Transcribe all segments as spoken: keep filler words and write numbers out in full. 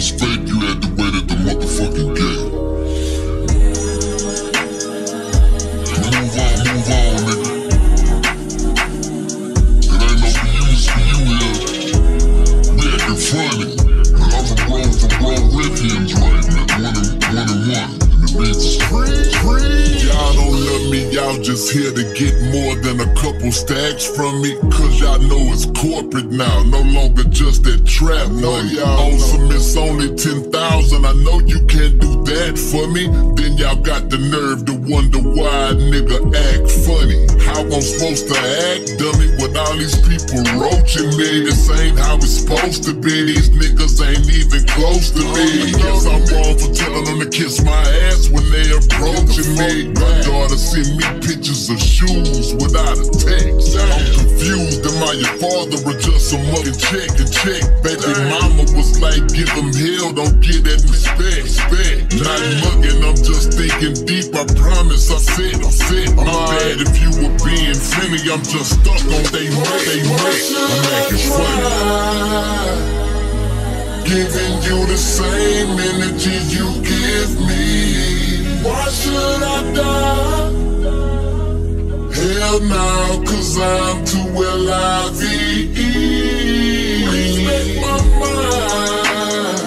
was fake, you had to wait at the motherfucking gate. Move on, move on, nigga. It ain't no use for you here. We actin' funny, but I'm from Rome, from Rome Ripkins right now. One and one and one, and the beat's free. Y'all don't love me, y'all just here to get more than a couple stacks from me. Cause y'all know it's corporate now, no longer just that trap money. Awesome, it's only ten thousand. I know you can't do that for me. Then y'all got the nerve to wonder why a nigga act funny. How I'm supposed to act, dummy, with all these people roaching me? This ain't how it's supposed to be. These niggas ain't even close to me. Guess I'm wrong for telling them to kiss my ass when they approaching me. My daughter sent me pictures of shoes without a text. I'm confused, am I your father or just some mother? Check and check. Baby mama was like, give them hell, don't get that respect. respect. Not mugging, I'm just thinking deep, I promise. I said, I said, my bad if you were being friendly. I'm just stuck on they wreck, they wreck. I'm acting funny. Giving you the same energy you give me. Why should I die? Hell no, cause I'm too L I V E. Respect my mind.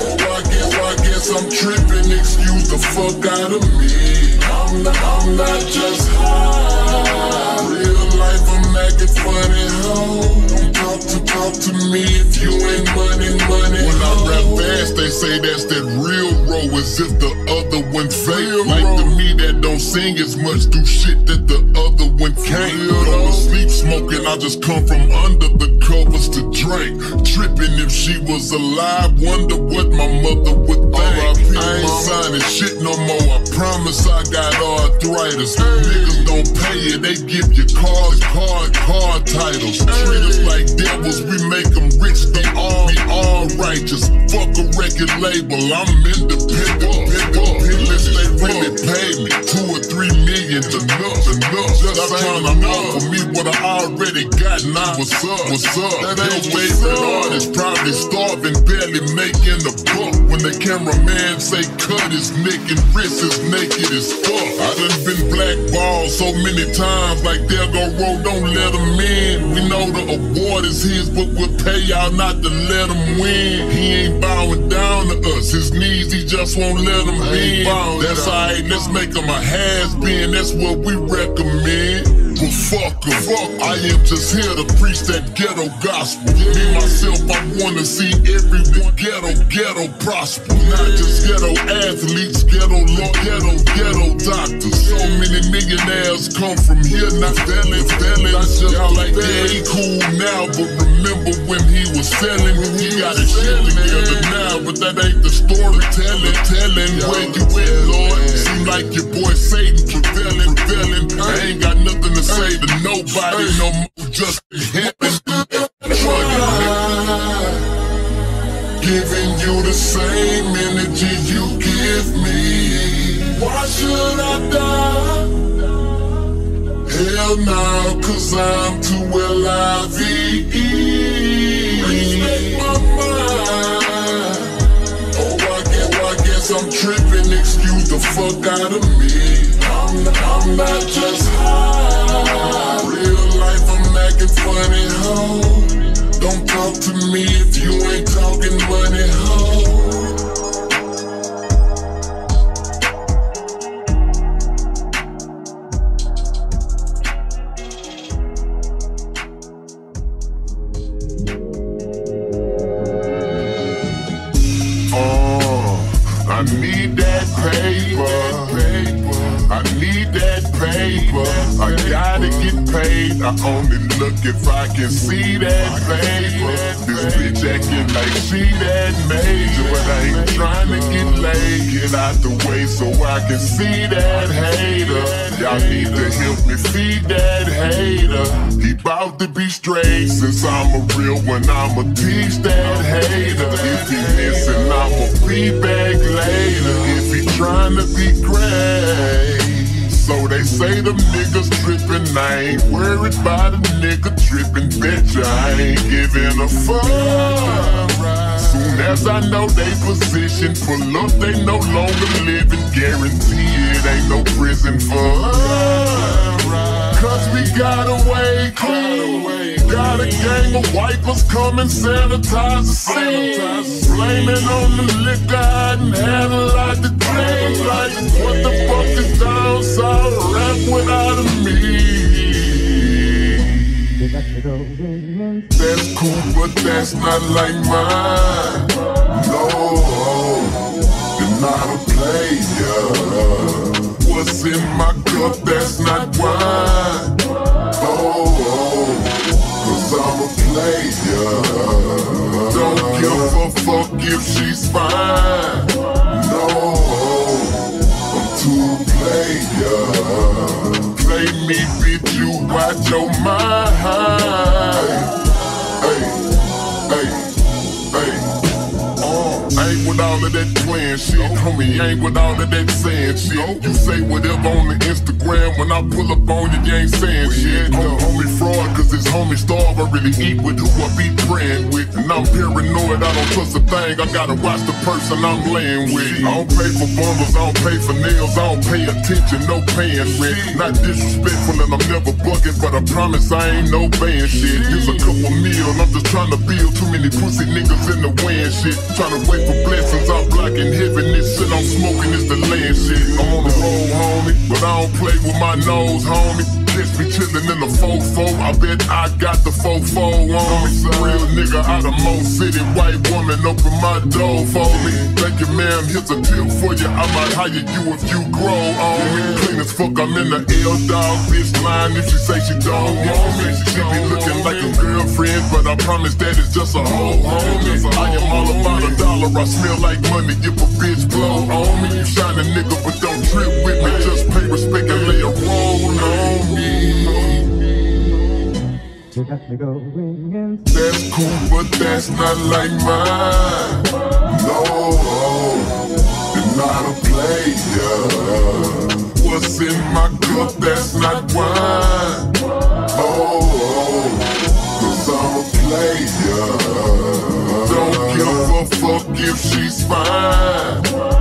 Oh, I guess, I guess I'm tripping. Excuse the fuck out of me. I'm not, I'm not just high. Real life, I'm acting funny, ho. Don't talk to, talk to me if you ain't money, money. When I rap fast, they say that's that real row, as if the other one failed. Like to me that don't sing as much, do shit that the other one can't. Don't sleep smoking, I just come from under the covers to drink. Tripping if she was alive, wonder what my mother would think. I ain't signing shit no more, I promise I got arthritis. Niggas don't pay it, they give you cars, card, card titles. Treat us like devils, we make them rich, they all, we all righteous. Fuck a record label, I'm independent, unless they really pay me. Two or three million's enough, enough. Stop trying to offer me what I already got, now what's up, what's up? That ain't your favorite artist, probably starving, barely making a buck. When the cameraman say cut his neck and wrist is naked as fuck. I done been blackballed so many times, like there go Roe, don't let him in. We know the award is his, but we'll pay y'all not to let him win. He ain't bowing down to us, his knees, he just won't let him in. That's alright, let's make him a has-been, that's what we recommend. Well, fuck em, fuck em. I am just here to preach that ghetto gospel. Yeah. Me, myself, I wanna see everyone ghetto, ghetto prosper. Yeah. Not just ghetto athletes, ghetto law, ghetto, ghetto doctors. So many millionaires come from here, not felons, felons. I just y'all like, yeah, he cool now, but remember when he was selling. When he got his shit together now, but that ain't the story. Telling, telling where you at, Lord. Seem like your boy Satan prevailing, prevailing. I ain't got nothing to say to nobody no more, just him. Giving you the same energy you give me. Why should I die? Hell no, cause I'm too L I V E. Respect my mind. Oh, I guess, I guess I'm tripping. Excuse the fuck out of me. I'm not, I'm not just high. Real life, I'm acting funny, ho. Don't talk to me if you ain't talking money, ho. I only look if I can see that paper. This bitch acting like she that major, but I ain't trying to get laid. Get out the way so I can see that hater. Y'all need to help me feed that hater. He bout to be straight, since I'm a real one, I'ma teach that hater. If he missing, I'ma be back later. If he trying to be great. So they say them niggas trippin', I ain't worried about a nigga trippin', betcha I ain't giving a fuck. Soon as Cause I know they position full up, they no longer living. Guarantee it ain't no prison for us. Cause we got away clean. Got a gang of wipers come and sanitize the scene. Blaming on the liquor, hadn't had a lot to drink. Like, what the fuck is down south? Rap without a me. That's cool, but that's not like mine. No, they're not a player. What's in my cup, that's not wine. Oh, cause I'm a player. Don't give a fuck if she's fine. No, I'm too player. Play me, bitch, you watch your mind. With all of that playing shit, homie, ain't with all of that saying shit. You say whatever on the Instagram, when I pull up on you, you ain't saying shit. I'm homie fraud, cause this homie starve. I really eat with who I be praying with. And I'm paranoid, I don't trust a thing. I gotta watch the person I'm laying with. I don't pay for bundles, I don't pay for nails. I don't pay attention, no paying rent. Not disrespectful and I'm never bugging, but I promise I ain't no paying shit. Here's a couple meal, I'm just trying to build. Too many pussy niggas in the way and shit. Trying to wait for blessings, I'm blocking heaven. This shit I'm smoking is the land shit. I'm on the road, homie, but I don't play with my nose, homie. Just be chillin' in the fofo. I bet I got the fofo on me. Real nigga out of Mo City, white woman, open my door for me. Thank you, ma'am, here's a tip for you. I might hire you if you grow on me. Clean as fuck, I'm in the L dog bitch line. If she say she don't want me, she be looking like a girlfriend, but I promise that it's just a hoe, homie. I am all about a dollar. I smell like money if a bitch blow on me. You shine a nigga, but don't trip with me. Just pay respect and lay a roll on me. That's cool, but that's not like mine. No, they're not a player. What's in my cup, that's not wine. Oh, cause I'm a player. Don't give a fuck if she's fine.